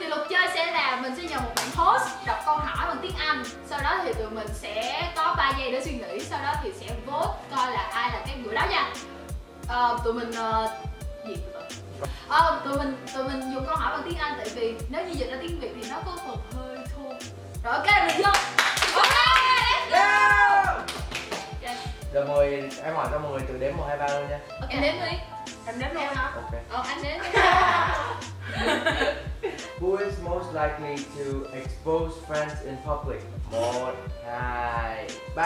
Thì luật chơi sẽ là mình sẽ nhờ một bạn host đọc câu hỏi bằng tiếng Anh. Sau đó thì tụi mình sẽ có 3 giây để suy nghĩ. Sau đó thì sẽ vote coi là ai là cái người đó nha. Tụi mình dùng câu hỏi bằng tiếng Anh tại vì nếu như dịch ra tiếng Việt thì nó có phần hơi thô. Rồi ok mình vô. Giờ mời em hỏi ra mọi người từ đếm 1, 2, 3 luôn nha. Ok em đếm đi. Em đếm luôn hả? Ok. Anh đếm. Who is most likely to expose friends in public? 1, 2, 3.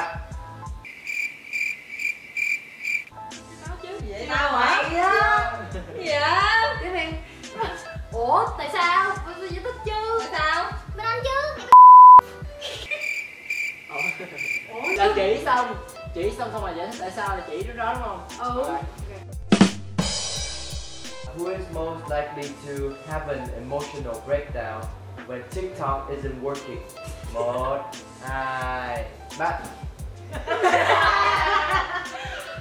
Sao chứ? Vậy sao hả? Dạ. Tiếp đi. Ủa tại sao? Tôi giải thích chứ. Tại sao? Mình ăn chứ. Ủa là chỉ xong. Chỉ xong không mà giải thích tại sao là chỉ đó đúng không? Ừ. Okay. Who is most likely to have an emotional breakdown when TikTok isn't working? 1, 2, 3.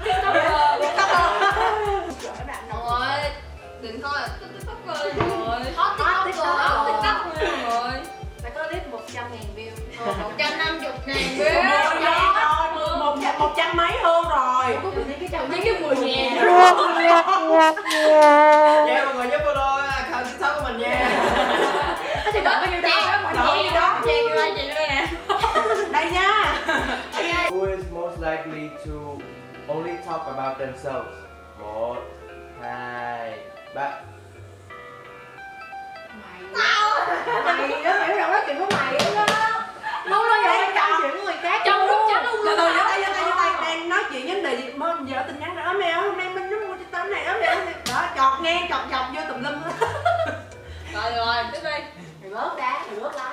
TikToker. Đừng coi là TikToker rồi. Hot TikToker rồi. Đã có clip 100.000 view. 150.000 view. 100 mấy hơn rồi. Có cái chồng mấy cái 10.000. Dạ mọi người giúp follow account TikTok của mình nha. Thì đó bao nhiêu đó mọi người đó. Chị đây nè. Đây nha. Who is most likely to only talk about themselves? 1, 2, 3. Mày đó hiểu rõ đó chuyện của mày đó. Luôn luôn vậy chọn chuyện của người khác. Trong lúc chết luôn luôn. Nói chuyện vấn đề gì mà giờ tin nhắn đó mẹ hôm nay mình muốn mua cái tấm này đó mẹ đó chọt ngang chọt dọc vô tùm lum. Rồi tiếp đi. Mày bớt đá mày bớt lái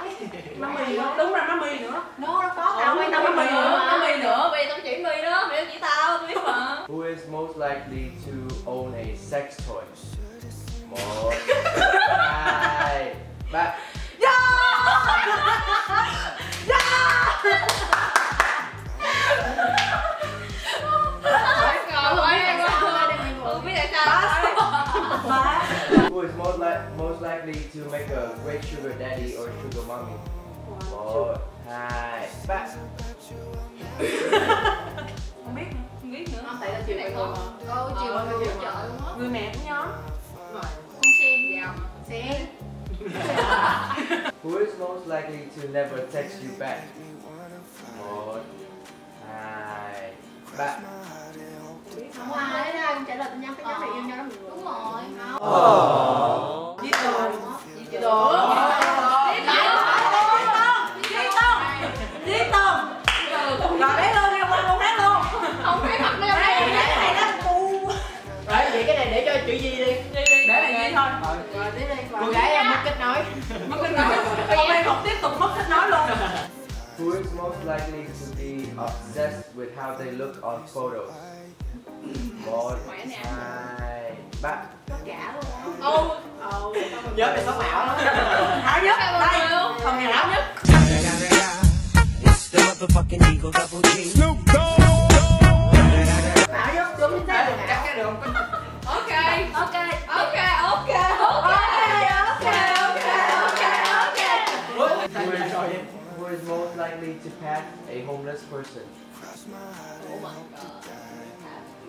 má mì nữa. Đúng rồi má mì nữa. Nó có tao mày tao má mì nữa. Má mì nữa mày tao chỉ mì đó mày chỉ tao biết mà. Who is most likely to own a sex toy? 1, 2, 3. Who is most likely to make a great sugar daddy or sugar mommy? 1, 2, 3. Không biết nữa. Không phải là chuyện này không? Câu chuyện mọi người chọn đúng không? Người mẹ cũng nhớ. Rồi. Con sen gì không? Sen. Who is most likely to never text you back? 1, 2, 3. Không ai đấy ai cũng trả lời tin nhắn cái nhắn này yêu nhau đó mình đúng rồi. Giết con. Giết con. Giết con. Rồi đấy luôn em qua luôn đấy luôn. Không thấy mặt đâu đấy. Cái này nó cu. Đấy vậy cái này để cho chữ gì đi. Để là gì thôi. Rồi tiếp đi. Cô gái em mất kết nối. Mất kết nối. Hôm nay không tiếp tục mất kết nối luôn. Who is most likely to be obsessed with how they look on photos? 1, 2, 3. Tất cả luôn. Nhớ mày sống ảo lắm. Ảo nhất đây. Không nhà ảo nhất. Ảo nhất đúng chính xác. Chắc cái đường. Ok. Who is most likely to pat a homeless person? Oh my god.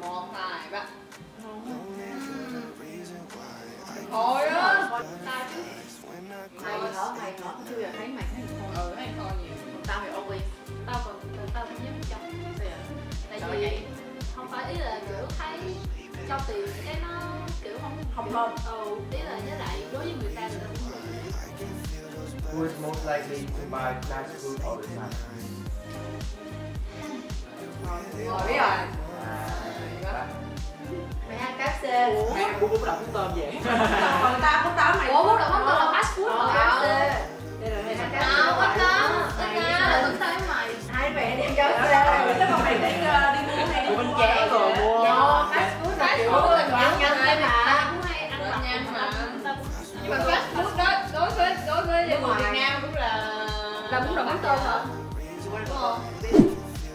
1, 2, 3. Thôi á. Tao chứ. Mày hả? Chưa giờ thấy mày thấy thôi. Thấy thôi nhiều. Tao thì ok. Tao cũng giúp chồng. Tại vì không phải ý là kiểu thấy cho tiền cái nó kiểu không hơn. Ý là với lại đối với người ta thì tao cũng được. Who is most likely to buy fast food all the time? Rồi mày ăn KFC mày ăn bún bún đậu mắm tôm vậy. Còn tao bún táo mày bún đậu mắm tôm là fast food mà KFC. Đây là mày ăn KFC. Tao cũng thấy mày. Hai mẹ đi ăn KFC. Mình tới còn mày đi mua hay đi mua chén rồi mua. Fast food là kiểu ăn nhanh thôi mà. Tao cũng hay ăn mặn nhanh mà. Nhưng mà fast food đó đối với người Việt Nam cũng là bún đậu mắm tôm hả? Đúng không?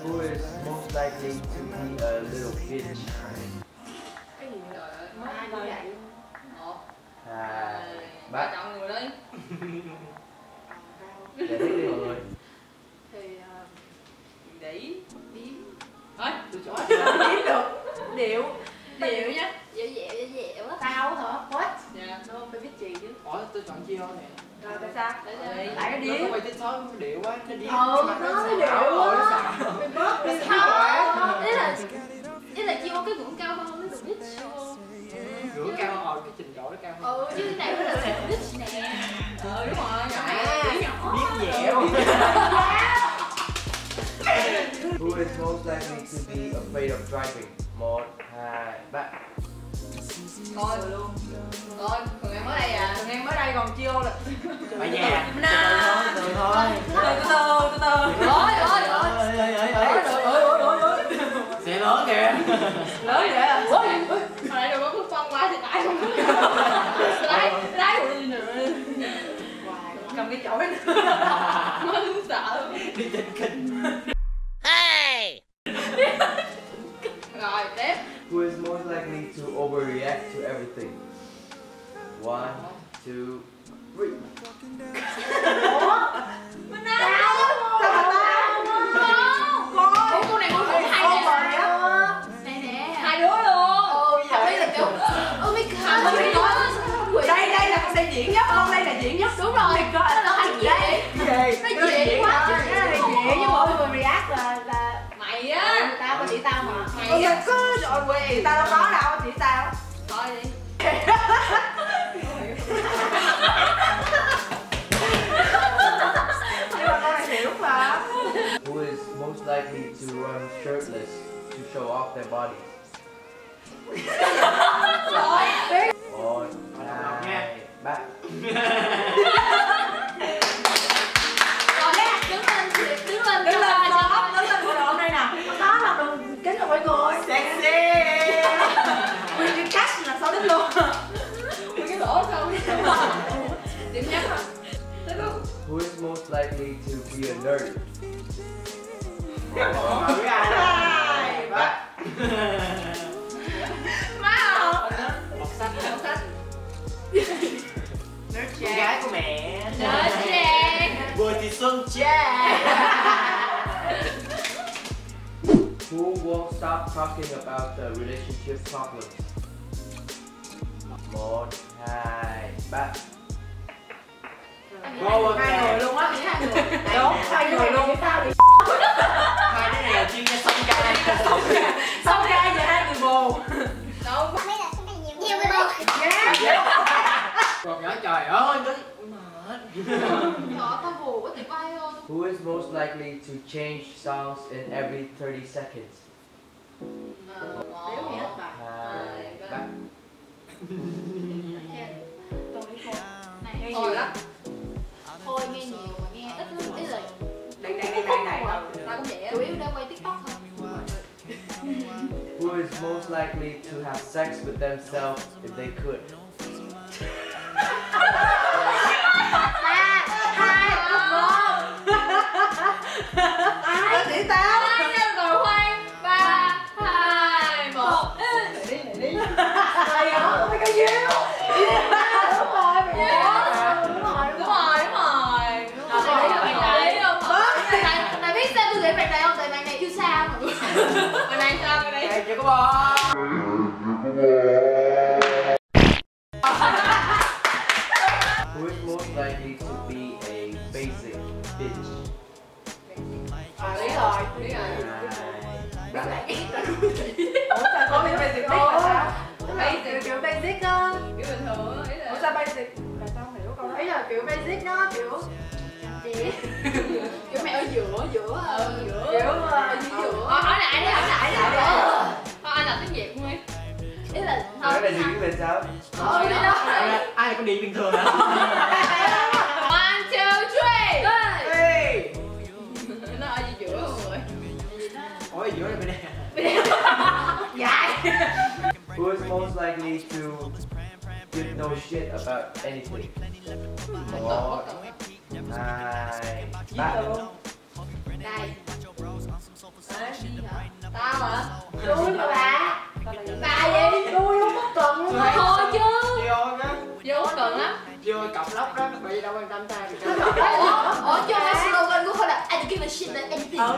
Who is most likely to be a little bitch? Cái gì trời ơi, ai nói vậy? Ba chọn người đi. Để đi mọi người. Thì đĩ điếm. Ơi, tôi chọn điếm được. Điệu nhá. Dẻo á. Tao hả? What? Dạ, nó không phải biết gì chứ. Ủa, tôi chọn chiêu thôi nè. Rồi tại sao? Tại nó điệu. Nó quay TikTok nó điệu quá, nó điệu. Ừ, nó điệu quá. Mày bớt đi quá. Ý là chiêu cái ngưỡng cao hơn nó được biết show. Ngưỡng cao hơn cái trình độ nó cao hơn. Ừ, chứ cái này nó là sẽ biết nè. Ừ đúng rồi, nhỏ. Biết dẻo. Who is most likely to be afraid of driving? 1, 2, 3. Thôi luôn. Thôi, thằng em mới đây à? Thằng em mới đây còn chiêu là. Ở nhà. Thôi. Từ từ. Rồi. Sẽ lớn kìa. Lớn vậy à? Ôi. Hồi nãy đâu có cứ phân qua thì tại không. Lái rồi nữa. Cầm cái chổi nữa. Nó sợ. Đi trên kinh. Rồi, tiếp. Who is most likely to overreact to everything? 1, 2, 3. Mình nào? Tao. Con này con cũng hay nè. Này nè. Hai đứa luôn. Ồ, vậy là kiểu. Oh my god. Đây là con sẽ diễn nhất. Con đây là diễn nhất. Đúng rồi. Nó hay vậy. Nó diễn quá. Nhưng mà overreact là mày á. Tao có chỉ tao mà. Mày á. Trời ơi, chị tao đâu có đâu, chị tao. Thôi đi. Nhưng mà con này hiểu mà. Who is most likely to run shirtless to show off their body? Rồi. 1, 2, 3. Còn đấy, đứng lên có, đứng lên của đoạn đây nè. Có là đừng kính cho mọi người. Sexy. Nguyên cắt là sao đứt luôn. Nguyên cái đổ không. Điểm nhất hả? Tiếp luôn. Who is most likely to be a nerd? Ba. Má không? Một sách. Nerd Trang. Gái của mẹ. Nerd Trang. Vừa thì Xuân Trang. Who won't stop talking about the relationship problems? 1, 2, 3. Hai người luôn á, hai người luôn. Hai đứa này là chuyên gia song ca và hai người bồ. Đâu? Đây là song ca nhiều người bồ. Còn nhỏ trời ơi, đứng mệt. Nhỏ tao bồ quá tuyệt vời luôn. Who is most likely to change songs in every 30 seconds? 1, 2, 3. Thôi đó. Thôi nghe nhiều mà nghe ít lắm. Ý là Đây. Tao cũng vậy á. Chủ yếu đang quay TikTok thôi. Who is most likely to have sex with themselves if they could? 3, 2, 1. Ai chỉ tao? Ai lên rồi khoan. 3, 2, 1. Để đi. Ai đó? Mấy cái dưa. Đúng rồi. Mày biết sao tôi gửi bạn này không? Tại bạn này yêu xa mà. Bạn này sao? Này chưa có bò. Who is most likely to be a basic bitch? Ủa sao basic là kiểu basic á, kiểu bình thường á. Ủa sao basic là tao không hiểu con. Ý là kiểu basic nó kiểu kiểu mày ở giữa kiểu giữa. Hỏi lại đi. Thôi anh làm tiếng Việt không em? Ý là thôi cái này gì về sao? Ai là con điện bình thường hả? 1, 2, 3. Nó ở giữa mọi người. Ủa ở giữa là bên này. Who is most likely to give no shit about anything? 4, 9, 8. Này. Tao hả? Tui mà bà. Bà gì? Tui không bất cần luôn. Thôi chứ. Vô cho quan tâm ta thì cho. Ủa cho cái slogan của cô là education and anything. Nhưng mà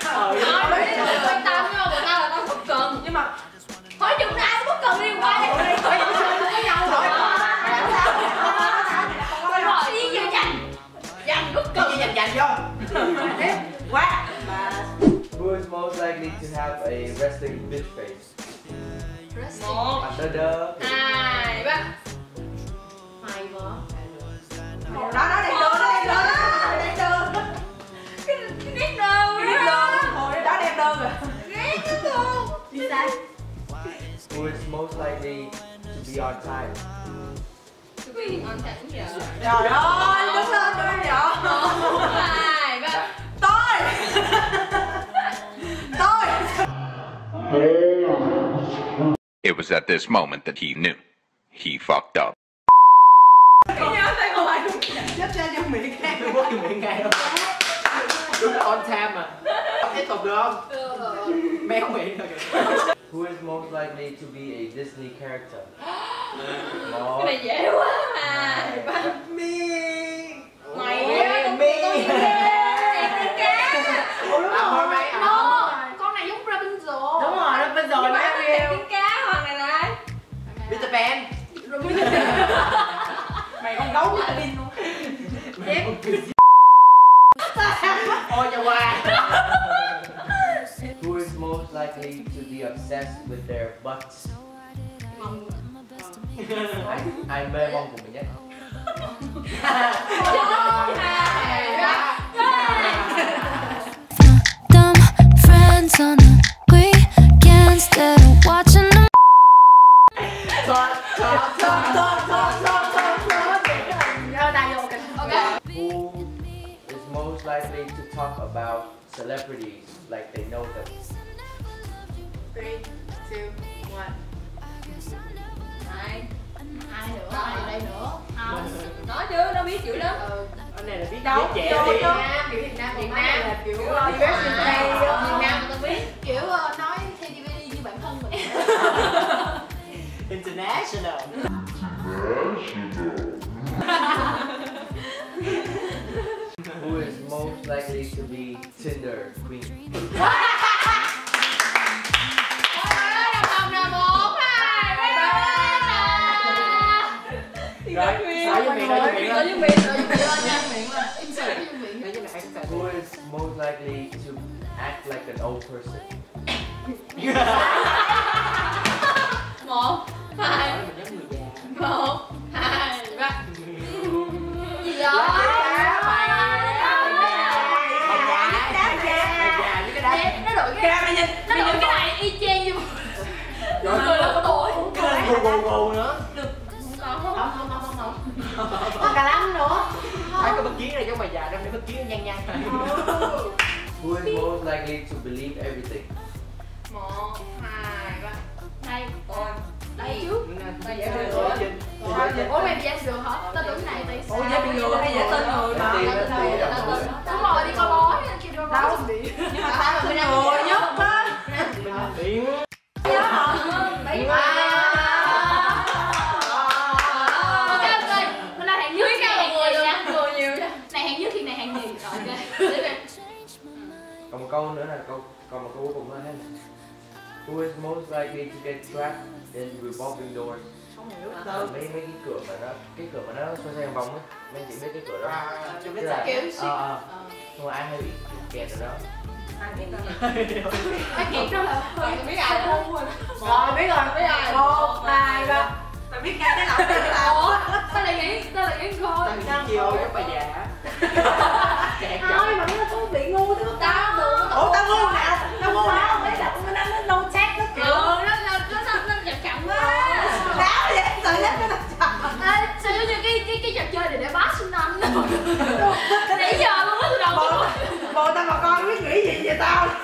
con nó vẫn quan tâm nhưng mà người ta là tao không cần. Nhưng mà hỏi chừng ra ai cũng cần đi qua đây. Với nhau rồi. Rồi đi dành dành. Dành cũng cần dành dành vô. Quá. Who is most likely to have a resting bitch face? Resting. 1 2 3 Mày mà. Còn đó đó đẹp đơn đó. Cái nét đơn. Cái nét đơn. Hồi đó đẹp đơn rồi. Nét nó luôn. Đi đây. Who is most likely to be on time? To be on time cũng vậy. Trời ơi, đứng lên cho em nhỏ. 1 2 3 It was at this moment that he knew he fucked up. Who is most likely to be a Disney character? Cái này dễ quá mà. Mày con gấu của Pin luôn. Mày con Pin. Ôi trời ơi. Who is most likely to be obsessed with their butts? Mông. Ai mê mông của mình nhất? Dumb friends on the weekends that are watching. Who is most likely to talk about celebrities like they know them? 3 2 1 Ai nữa? Ai đây nữa? Nói chứ, nó biết chữ lắm. Con này là biết đâu. Biết trẻ Việt Nam, kiểu Việt Nam là kiểu Việt Nam tao biết. Kiểu nói theo DVD như bản thân mình. International. Who is most likely to be Tinder queen? Who is most likely to act like an old person? 1 2 1 2 3 Gì vậy? Nó đổi cái này y chang như người lớn tuổi. Gù nữa. Không cà lắm nữa. Ai có bất kiến này cho mày già đem để bất kiến nhanh nhanh. Who is most likely to believe everything? 1 2 3 Đây còn đây trước. Mày dễ tin người hả? Ủa mày dễ tin người hả? Tao tưởng này tại sao? Ủa dễ tin người hay dễ tin người mà? Đúng rồi đi coi bói nên kêu coi bói. Nhưng mà tao là người nhất á. Điện. Nhớ hả? Đấy. Mình là hạng nhất cái hàng người nha, người nhiều nha. Này hạng nhất thì này hạng nhì. Rồi ok. Còn một câu nữa là câu còn một câu cuối cùng thôi hết. Who is most likely to get trapped in revolving doors? Không hiểu đâu. Mấy cái cửa mà nó xoay xoay vòng á, mấy chị biết cái cửa đó. Chị biết là kiểu gì? Thôi ai hay bị kẹt rồi đó. Ai kẹt đâu? Ai kẹt đâu? Mày biết ai không? Rồi biết rồi, biết ai? 1 2 3 Mày biết ai cái nào? Ủa, tao lại nghĩ thôi. Tao nghĩ chiều chắc bà già. Thôi mà nó cũng bị ngu thứ tao được. Ủa tao ngu nào? Tao ngu hả? Không biết là con nó nâu chát nó kiểu. Nó chậm chậm quá. Đáo vậy, sợ nhất nó chậm. Sao giống như cái trò chơi này để bát sinh năm rồi. Nãy giờ luôn á tụi đầu chứ. Bộ tao mà coi biết nghĩ gì vậy tao.